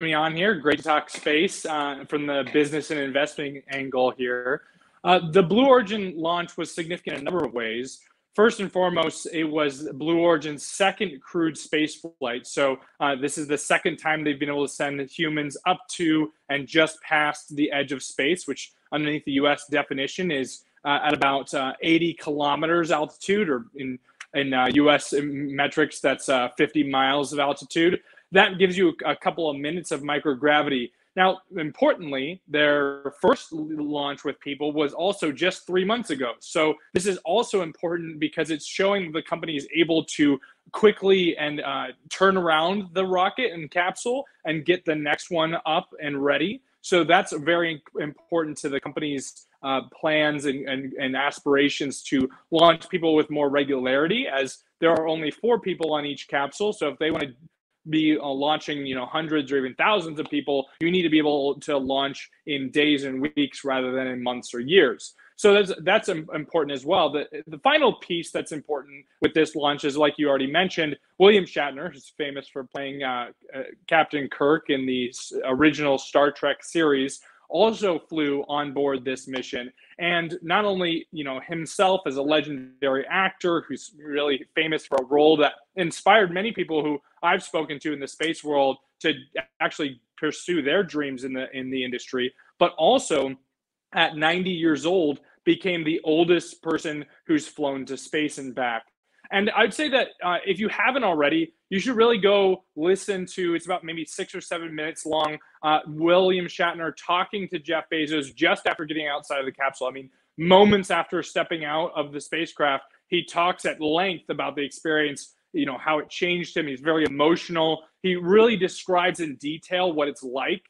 me on here. Great to talk space from the business and investment angle here. The Blue Origin launch was significant in a number of ways. First and foremost, it was Blue Origin's second crewed space flight. So this is the second time they've been able to send humans up to and just past the edge of space, which underneath the U.S. definition is at about 80 kilometers altitude, or in U.S. metrics, that's 50 miles of altitude. That gives you a couple of minutes of microgravity. Now, importantly, their first launch with people was also just 3 months ago. So this is also important because it's showing the company is able to quickly and turn around the rocket and capsule and get the next one up and ready. So that's very important to the company's plans and aspirations to launch people with more regularity, as there are only 4 people on each capsule. So if they want to be launching, you know, hundreds or even thousands of people, you need to be able to launch in days and weeks rather than in months or years. So that's important as well. The final piece that's important with this launch is, like you already mentioned, William Shatner, who's famous for playing Captain Kirk in the original Star Trek series, also flew on board this mission. And not only, you know, himself as a legendary actor who's really famous for a role that inspired many people who I've spoken to in the space world to actually pursue their dreams in the industry, but also at 90 years old became the oldest person who's flown to space and back. And I'd say that if you haven't already, you should really go listen to, it's about maybe 6 or 7 minutes long, William Shatner talking to Jeff Bezos just after getting outside of the capsule. I mean, moments after stepping out of the spacecraft, he talks at length about the experience, you know, how it changed him. He's very emotional. He really describes in detail what it's like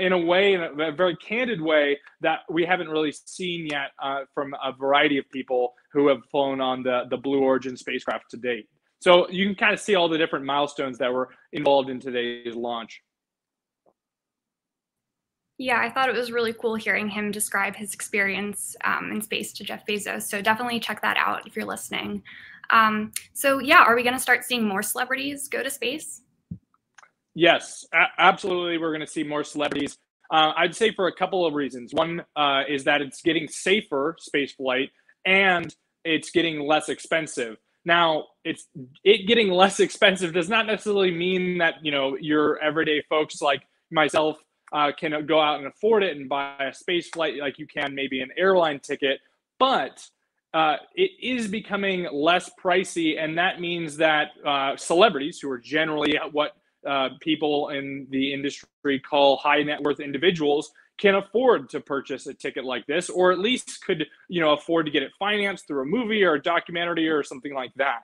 in a way, in a very candid way, that we haven't really seen yet from a variety of people who have flown on the Blue Origin spacecraft to date. So you can kind of see all the different milestones that were involved in today's launch. Yeah, I thought it was really cool hearing him describe his experience in space to Jeff Bezos. So definitely check that out if you're listening. So yeah, are we going to start seeing more celebrities go to space? Yes, absolutely. We're going to see more celebrities. I'd say for a couple of reasons. One is that it's getting safer, space flight, and it's getting less expensive. Now, it getting less expensive does not necessarily mean that, you know, your everyday folks like myself can go out and afford it and buy a space flight like you can maybe an airline ticket, but it is becoming less pricey, and that means that celebrities, who are generally what people in the industry call high net worth individuals, can afford to purchase a ticket like this, or at least could, you know, afford to get it financed through a movie or a documentary or something like that.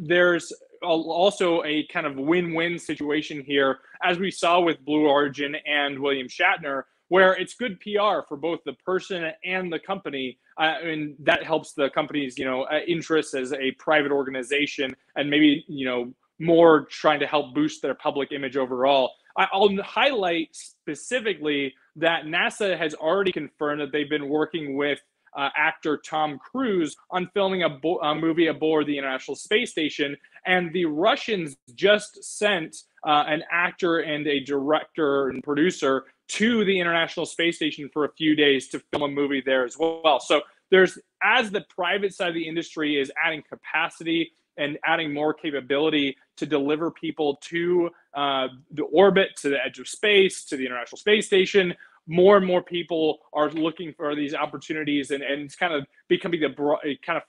There's also a kind of win-win situation here, as we saw with Blue Origin and William Shatner, where it's good PR for both the person and the company, and that helps the company's, you know, interests as a private organization, and maybe, you know, more trying to help boost their public image overall. I'll highlight specifically that NASA has already confirmed that they've been working with actor Tom Cruise on filming a movie aboard the International Space Station, and the Russians just sent an actor and a director and producer to the International Space Station for a few days to film a movie there as well. So there's, as the private side of the industry is adding capacity and adding more capability to deliver people to the orbit, to the edge of space, to the International Space Station, more and more people are looking for these opportunities, and it's kind of becoming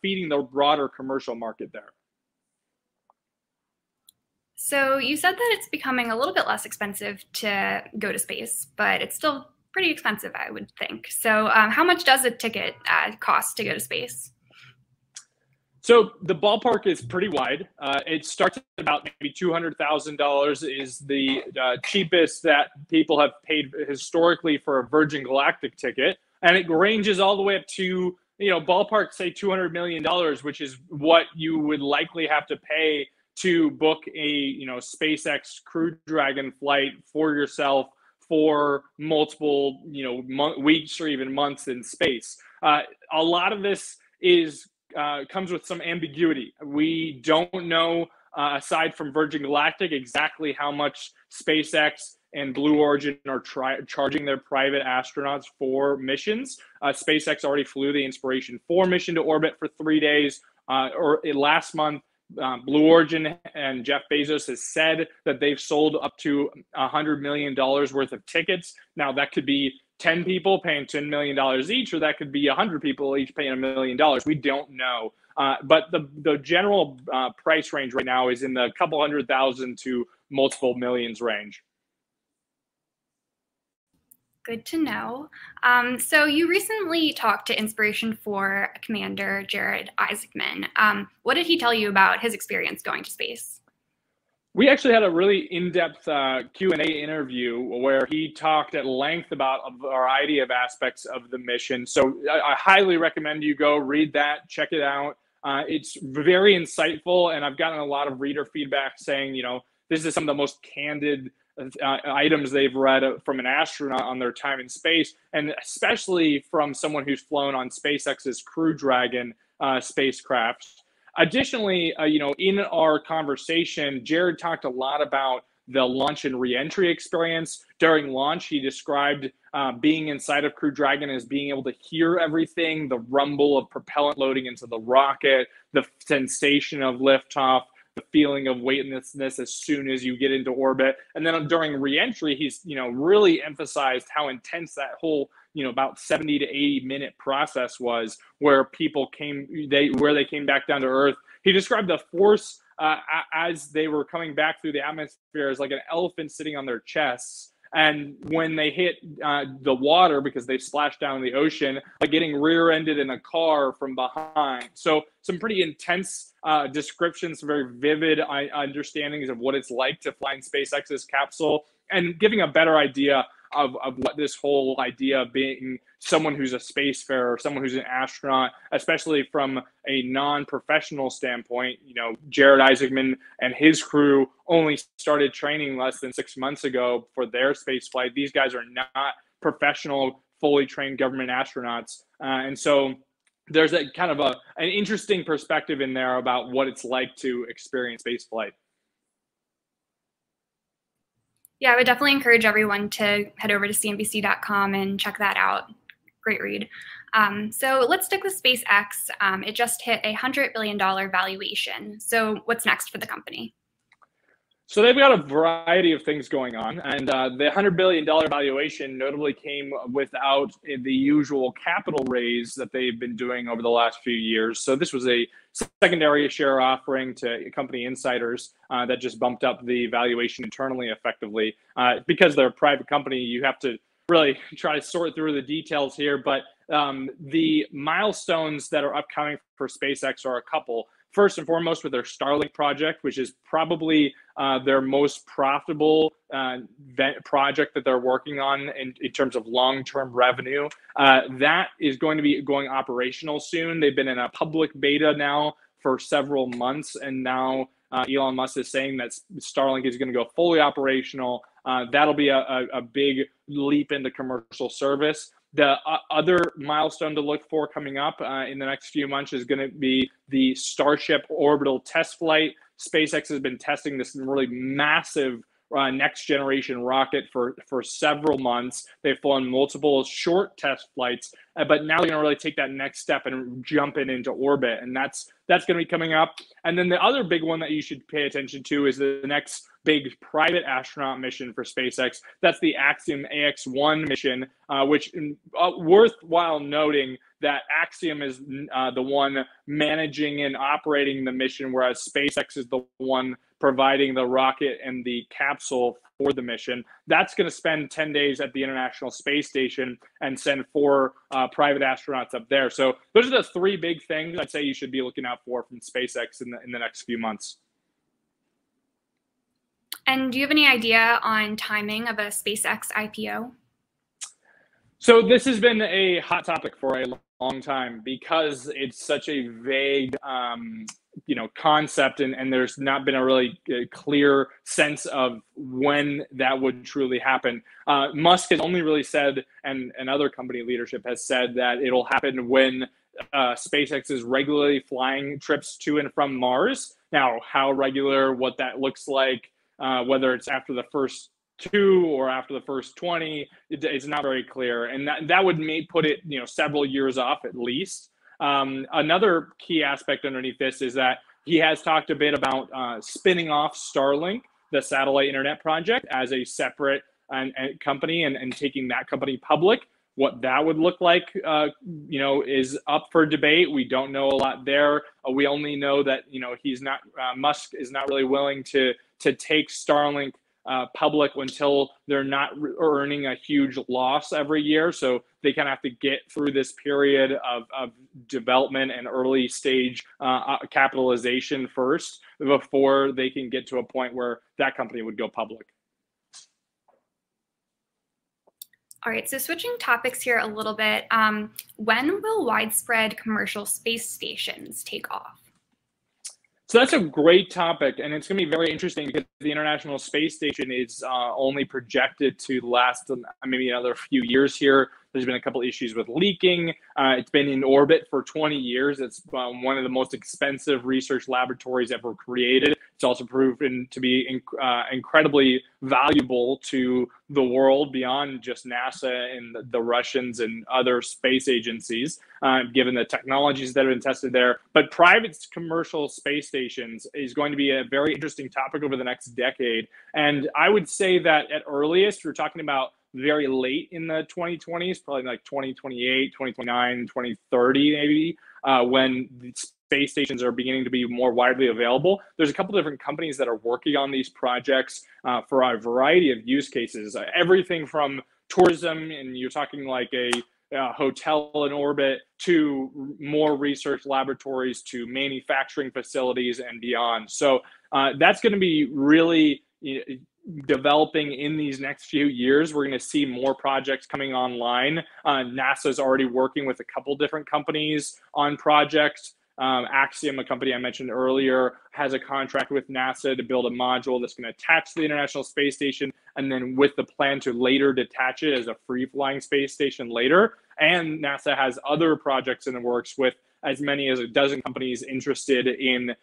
feeding the broader commercial market there. So you said that it's becoming a little bit less expensive to go to space, but it's still pretty expensive, I would think. So how much does a ticket cost to go to space? So the ballpark is pretty wide. It starts at about maybe $200,000 is the cheapest that people have paid historically for a Virgin Galactic ticket. And it ranges all the way up to, you know, ballpark, say $200 million, which is what you would likely have to pay to book a, you know, SpaceX Crew Dragon flight for yourself for multiple, you know, weeks or even months in space. A lot of this is comes with some ambiguity. We don't know, aside from Virgin Galactic, exactly how much SpaceX and Blue Origin are charging their private astronauts for missions. SpaceX already flew the Inspiration4 mission to orbit for 3 days. Last month, Blue Origin and Jeff Bezos has said that they've sold up to $100 million worth of tickets. Now, that could be 10 people paying $10 million each, or that could be 100 people each paying $1 million. We don't know. But the general price range right now is in the couple hundred thousand to multiple millions range. Good to know. So you recently talked to Inspiration4 Commander Jared Isaacman. What did he tell you about his experience going to space? We actually had a really in-depth Q&A interview where he talked at length about a variety of aspects of the mission. So I highly recommend you go read that, check it out. It's very insightful, and I've gotten a lot of reader feedback saying, you know, this is some of the most candid items they've read from an astronaut on their time in space, and especially from someone who's flown on SpaceX's Crew Dragon spacecraft. Additionally, you know, in our conversation, Jared talked a lot about the launch and reentry experience. During launch, he described being inside of Crew Dragon as being able to hear everything, the rumble of propellant loading into the rocket, the sensation of liftoff, the feeling of weightlessness as soon as you get into orbit. And then during reentry, he's, you know, really emphasized how intense that whole, you know, about 70 to 80 minute process was, where people came back down to Earth. He described the force as they were coming back through the atmosphere as like an elephant sitting on their chests. And when they hit the water, because they splashed down in the ocean, like getting rear-ended in a car from behind. So some pretty intense descriptions, very vivid understandings of what it's like to fly in SpaceX's capsule, and giving a better idea of what this whole idea of being someone who's a spacefarer, someone who's an astronaut, especially from a non-professional standpoint. You know, Jared Isaacman and his crew only started training less than 6 months ago for their space flight. These guys are not professional, fully trained government astronauts. And so there's that kind of an interesting perspective in there about what it's like to experience space flight. Yeah, I would definitely encourage everyone to head over to cnbc.com and check that out. Great read. So let's stick with SpaceX. It just hit a $100 billion valuation. So what's next for the company? So they've got a variety of things going on. And the $100 billion valuation notably came without the usual capital raise that they've been doing over the last few years. So this was a secondary share offering to company insiders that just bumped up the valuation internally effectively. Because they're a private company, you have to really try to sort through the details here. But the milestones that are upcoming for SpaceX are a couple. First and foremost, with their Starlink project, which is probably their most profitable project that they're working on in terms of long-term revenue. That is going to be going operational soon. They've been in a public beta now for several months, and now Elon Musk is saying that Starlink is going to go fully operational. That'll be a big leap into commercial service. The other milestone to look for coming up in the next few months is going to be the Starship orbital test flight. SpaceX has been testing this really massive next generation rocket for several months. They've flown multiple short test flights, but now they're going to really take that next step and jump into orbit. And that's going to be coming up. And then the other big one that you should pay attention to is the next big private astronaut mission for SpaceX. That's the Axiom AX1 mission, which worthwhile noting that Axiom is the one managing and operating the mission, whereas SpaceX is the one providing the rocket and the capsule for the mission. That's going to spend 10 days at the International Space Station and send 4 private astronauts up there. So those are the 3 big things I'd say you should be looking out for from SpaceX in the next few months. And do you have any idea on timing of a SpaceX IPO? So this has been a hot topic for a long time because it's such a vague you know, concept, and there's not been a really clear sense of when that would truly happen. Musk has only really said, and other company leadership has said, that it'll happen when SpaceX is regularly flying trips to and from Mars. Now, how regular, what that looks like, whether it's after the first 2 or after the first 20. It's not very clear. And that would put it, several years off at least. Another key aspect underneath this is that he has talked a bit about spinning off Starlink, the satellite internet project, as a separate company and taking that company public. What that would look like, is up for debate. We don't know a lot there. We only know that, he's not, Musk is not really willing to take Starlink public until they're not earning a huge loss every year. So they kind of have to get through this period of development and early stage capitalization first before they can get to a point where that company would go public. All right, so switching topics here a little bit, when will widespread commercial space stations take off? So that's a great topic, and it's going to be very interesting because the International Space Station is only projected to last maybe another few years here. There's been a couple issues with leaking. It's been in orbit for 20 years. It's one of the most expensive research laboratories ever created. It's also proven to be incredibly valuable to the world beyond just NASA and the Russians and other space agencies, given the technologies that have been tested there. But private commercial space stations is going to be a very interesting topic over the next decade. And I would say that at earliest, we're talking about very late in the 2020s, probably like 2028, 2029, 2030 maybe, when the space stations are beginning to be more widely available. There's a couple different companies that are working on these projects for a variety of use cases, everything from tourism, and you're talking like a hotel in orbit, to more research laboratories, to manufacturing facilities and beyond. So that's going to be really developing in these next few years. We're going to see more projects coming online. NASA's already working with a couple different companies on projects. Axiom, a company I mentioned earlier, has a contract with NASA to build a module that's going to attach to the International Space Station, and then with the plan to later detach it as a free-flying space station later. And NASA has other projects in the works with as many as a dozen companies interested in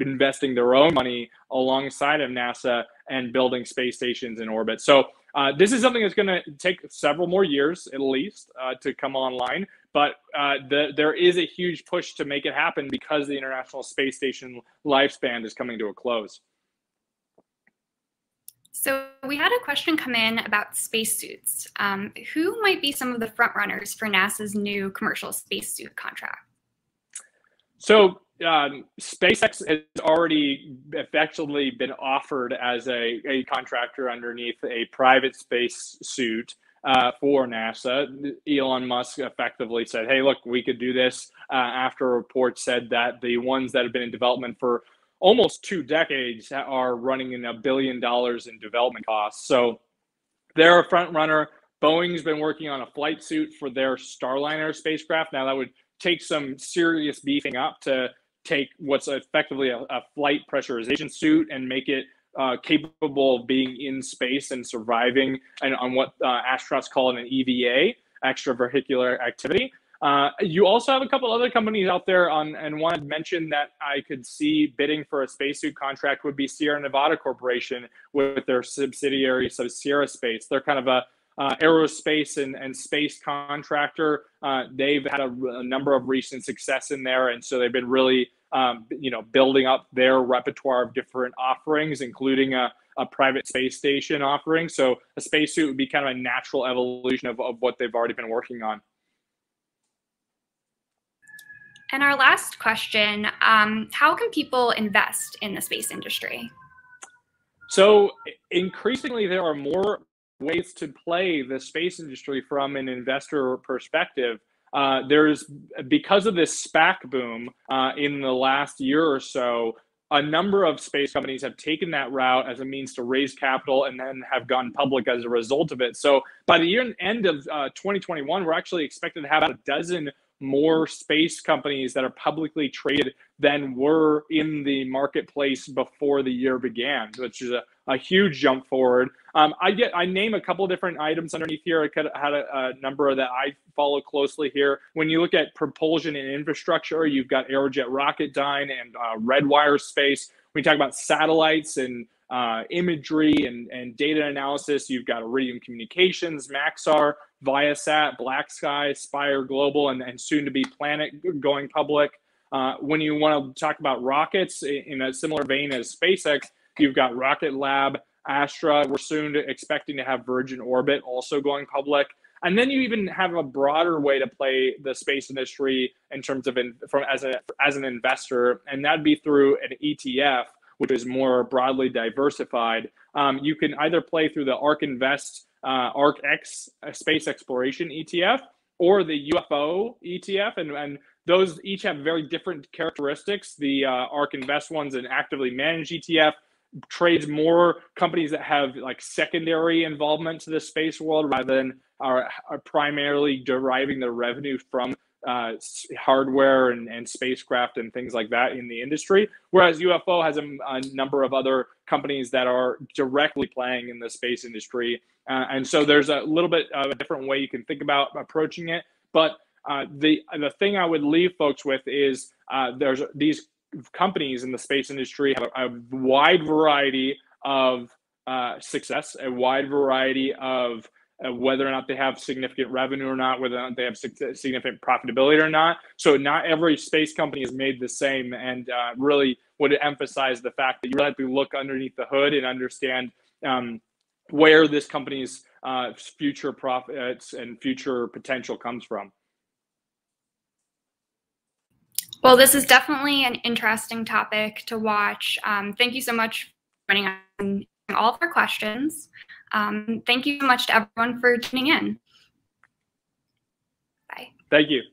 investing their own money alongside of NASA and building space stations in orbit. So this is something that's going to take several more years, at least, to come online. But there is a huge push to make it happen because the International Space Station lifespan is coming to a close. So we had a question come in about spacesuits. Who might be some of the front runners for NASA's new commercial spacesuit contract? So SpaceX has already effectively been offered as a contractor underneath a private spacesuit for NASA. Elon Musk effectively said, hey, look, we could do this after a report said that the ones that have been in development for almost 2 decades are running in $1 billion in development costs. So they're a front runner. Boeing's been working on a flight suit for their Starliner spacecraft. Now that would take some serious beefing up to take what's effectively a flight pressurization suit and make it capable of being in space and surviving and on what astronauts call an EVA, extravehicular activity. You also have a couple other companies out there and wanted to mention that I could see bidding for a spacesuit contract would be Sierra Nevada Corporation with their subsidiary, so Sierra Space. They're kind of a aerospace and space contractor. They've had a number of recent success in there, and so they've been really building up their repertoire of different offerings, including a private space station offering. So a spacesuit would be kind of a natural evolution of what they've already been working on. And our last question, how can people invest in the space industry? So increasingly, there are more ways to play the space industry from an investor perspective. Because of this SPAC boom in the last year or so, a number of space companies have taken that route as a means to raise capital and then have gone public as a result of it. So by the end of 2021, we're actually expected to have about a dozen more space companies that are publicly traded than were in the marketplace before the year began, which is a huge jump forward. I name a couple different items underneath here. I could have had a number that I follow closely here. When you look at propulsion and infrastructure, you've got Aerojet Rocketdyne and Redwire Space. We talk about satellites and imagery and data analysis. You've got Iridium Communications, Maxar, Viasat, Black Sky, Spire Global, and soon to be Planet going public. When you want to talk about rockets in a similar vein as SpaceX, you've got Rocket Lab, Astra. We're soon expecting to have Virgin Orbit also going public. And then you even have a broader way to play the space industry in terms of as an investor, and that'd be through an ETF, which is more broadly diversified. You can either play through the ARK Invest, ARK X Space Exploration ETF, or the UFO ETF, and those each have very different characteristics. The ARK Invest one's an actively managed ETF, trades more companies that have like secondary involvement to the space world rather than are primarily deriving their revenue from hardware and spacecraft and things like that in the industry. Whereas UFO has a number of other companies that are directly playing in the space industry. And so there's a little bit of a different way you can think about approaching it. But the thing I would leave folks with is there's these companies in the space industry have a wide variety of success, a wide variety of whether or not they have significant revenue or not, whether or not they have significant profitability or not. So not every space company is made the same, and really would emphasize the fact that you really have to look underneath the hood and understand where this company's future profits and future potential comes from. Well, this is definitely an interesting topic to watch. Thank you so much for joining us and all of our questions. Thank you so much to everyone for tuning in. Bye. Thank you.